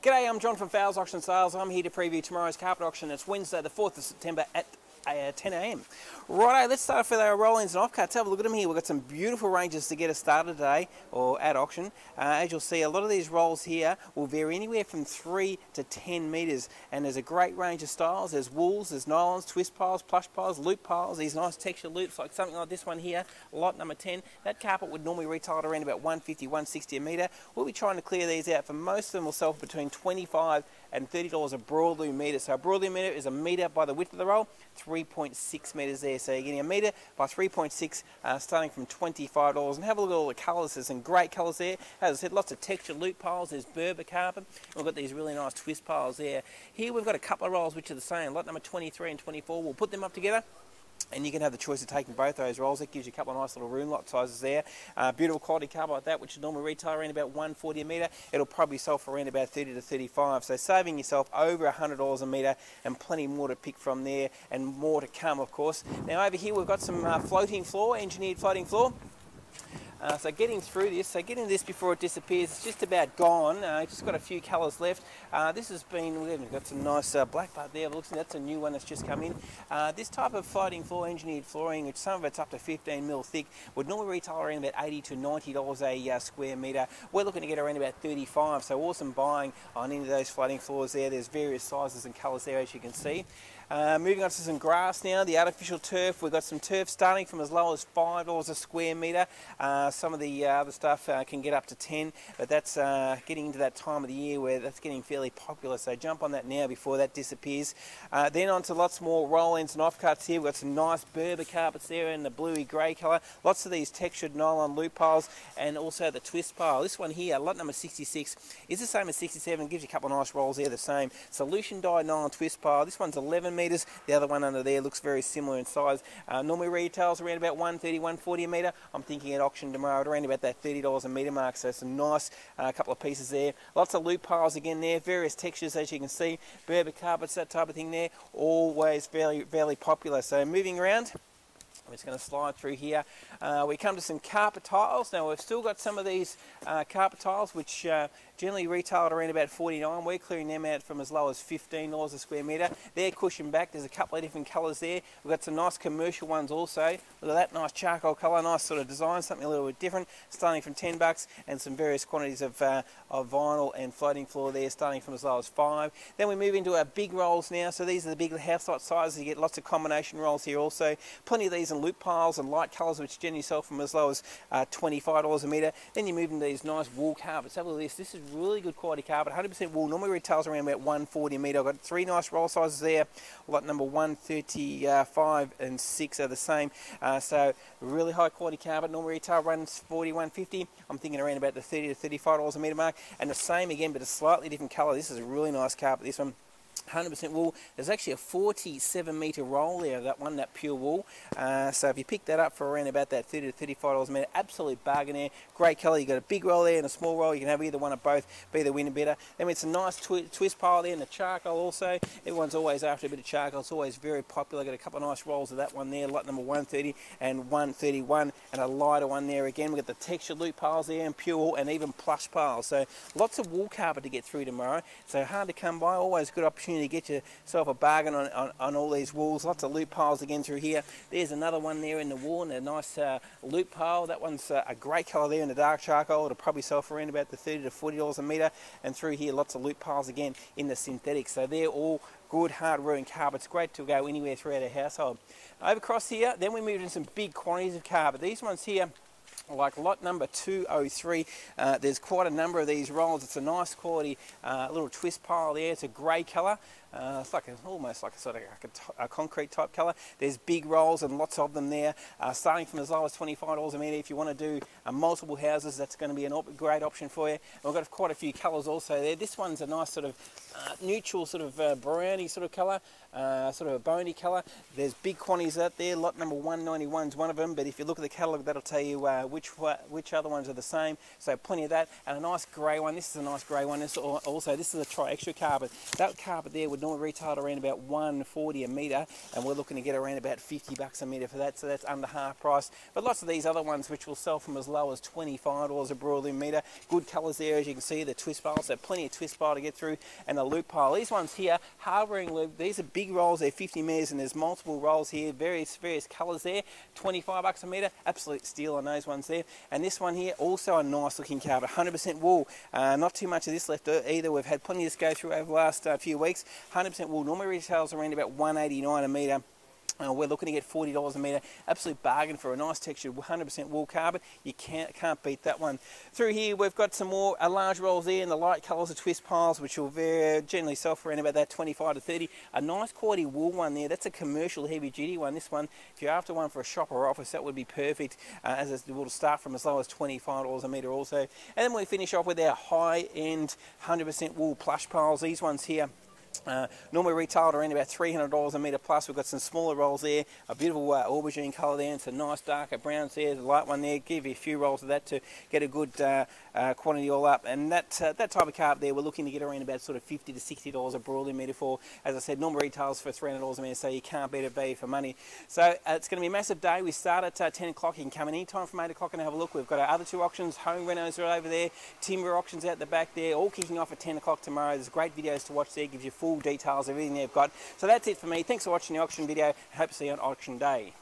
G'day, I'm John from Fowles Auctions and Sales. I'm here to preview tomorrow's carpet auction. It's Wednesday the 4th of September at 10 a.m. Righto, let's start off with our roll-ins and off-cuts. Have a look at them here. We've got some beautiful ranges to get us started today, or at auction. As you'll see, a lot of these rolls here will vary anywhere from 3 to 10 metres, and there's a great range of styles. There's wools, there's nylons, twist piles, plush piles, loop piles, these nice texture loops, like something like this one here, lot number 10. That carpet would normally retail at around about 150, 160 a metre. We'll be trying to clear these out, for most of them will sell for between $25 and $30 a broadloom metre. So a broadloom metre is a metre by the width of the roll, 3.6 metres there. So you're getting a metre by 3.6, starting from $25. And have a look at all the colours. There's some great colours there. As I said, lots of texture loop piles. There's Berber carpet. We've got these really nice twist piles there. Here we've got a couple of rolls which are the same, lot number 23 and 24. We'll put them up together, and you can have the choice of taking both those rolls. That gives you a couple of nice little room lot sizes there. Beautiful quality carpet like that, which would normally retail around about 140 a metre. It'll probably sell for around about 30 to 35. So saving yourself over $100 a metre, and plenty more to pick from there, and more to come, of course. Now over here we've got some floating floor, engineered floating floor. So getting through this, so getting this before it disappears, it's just about gone. Just got a few colours left. This has been, we've got some nice Blackbutt there. Looks, that's a new one that's just come in. This type of floating floor, engineered flooring, which some of it's up to 15 mil thick, would normally retail around about $80 to $90 a square metre. We're looking to get around about 35, so awesome buying on any of those floating floors there. There's various sizes and colours there, as you can see. Moving on to some grass now, the artificial turf. We've got some turf starting from as low as $5 a square metre. Some of the other stuff can get up to 10, but that's getting into that time of the year where that's getting fairly popular, so jump on that now before that disappears. Then on to lots more roll-ins and off-cuts here. We've got some nice Berber carpets there in the bluey-grey colour, lots of these textured nylon loop piles, and also the twist pile. This one here, lot number 66, is the same as 67, gives you a couple of nice rolls there, the same. Solution dyed nylon twist pile, this one's 11 metres, the other one under there looks very similar in size. Normally retails around about 130, 140 a metre. I'm thinking at auction tomorrow at around about that $30 a metre mark, so some nice couple of pieces there. Lots of loop piles again there, various textures as you can see, Berber carpets, that type of thing there, always fairly popular. So moving around, I'm just going to slide through here. We come to some carpet tiles. Now we've still got some of these carpet tiles which generally retail at around about 49. We're clearing them out from as low as $15 a square metre. They're cushioned back. There's a couple of different colours there. We've got some nice commercial ones also. Look at that nice charcoal colour, nice sort of design, something a little bit different, starting from $10, and some various quantities of vinyl and floating floor there, starting from as low as $5. Then we move into our big rolls now. So these are the big house lot sizes. You get lots of combination rolls here also. Plenty of these in loop piles and light colours, which generally sell from as low as $25 a metre. Then you move into these nice wool carpets. Have a look at this. This is really good quality carpet, 100% wool. Normally retails around about 140 a metre. I've got three nice roll sizes there. Lot number 135 and 6 are the same. So really high quality carpet. Normally retail runs 40, 150. I'm thinking around about the 30 to $35 a metre mark. And the same again, but a slightly different colour. This is a really nice carpet, this one. 100% wool. There's actually a 47 metre roll there, that one, that pure wool. So if you pick that up for around about that $30 to $35 a metre, absolute bargain there. Great colour. You've got a big roll there and a small roll. You can have either one or both, be the winner better. Then it's a nice twist pile there, and the charcoal also. Everyone's always after a bit of charcoal. It's always very popular. Got a couple of nice rolls of that one there, lot number 130 and 131, and a lighter one there again. We've got the textured loop piles there, and pure wool, and even plush piles. So lots of wool carpet to get through tomorrow. So hard to come by. Always good opportunity to get yourself a bargain on all these wools. Lots of loop piles again through here. There's another one there in the wool, and a nice loop pile. That one's a great colour there in the dark charcoal. It'll probably sell for around about the $30 to $40 a metre. And through here, lots of loop piles again in the synthetic. So they're all good hard-wearing carpets, great to go anywhere throughout a household. Over across here, then we moved in some big quantities of carpet. These ones here, like lot number 203, there's quite a number of these rolls. It's a nice quality little twist pile there. It's a grey colour. It's like almost like a sort of a concrete type colour. There's big rolls and lots of them there, starting from as low as $25 a metre. If you want to do multiple houses, that's going to be a great option for you. And we've got quite a few colours also there. This one's a nice sort of neutral, sort of browny sort of colour, sort of a bony colour. There's big quantities out there. Lot number 191's one of them, but if you look at the catalogue, that'll tell you which other ones are the same, so plenty of that. And a nice grey one, this is a nice grey one, this also, this is a tri-extra carpet. That carpet there would normally retail around about $140 a metre, and we're looking to get around about $50 a metre for that, so that's under half price. But lots of these other ones which will sell from as low as $25 a broadloom metre. Good colours there, as you can see, the twist pile, so plenty of twist pile to get through, and the loop pile. These ones here, harbouring loop, these are big rolls, they're 50 metres, and there's multiple rolls here, various colours there, $25 a metre, absolute steal on those ones there. And this one here, also a nice looking carpet, 100% wool, not too much of this left either, we've had plenty of this go through over the last few weeks. 100% wool normally retails around about $189 a metre. We're looking to get $40 a metre, absolute bargain for a nice textured 100% wool carpet. You can't beat that one. Through here we've got some more large rolls there, and the light colours are twist piles, which will vary, generally sell for around about that 25 to 30. A nice quality wool one there, that's a commercial heavy duty one. This one, if you're after one for a shop or office, that would be perfect, as it will start from as low as $25 a metre also. And then we finish off with our high end 100% wool plush piles. These ones here, normally retailed around about $300 a metre plus. We've got some smaller rolls there, a beautiful aubergine colour there, and some nice darker browns there, the light one there, give you a few rolls of that to get a good quantity all up. And that type of carpet there, we're looking to get around about sort of $50 to $60 a broadloom metre for. As I said, normally retails for $300 a metre, so you can't beat a value for money. So it's going to be a massive day. We start at 10 o'clock. You can come in any time from 8 o'clock and have a look. We've got our other two auctions, home renos are over there, timber auctions out the back there, all kicking off at 10 o'clock tomorrow. There's great videos to watch there, gives you full details of everything they've got. So that's it for me. Thanks for watching the auction video. Hope to see you on auction day.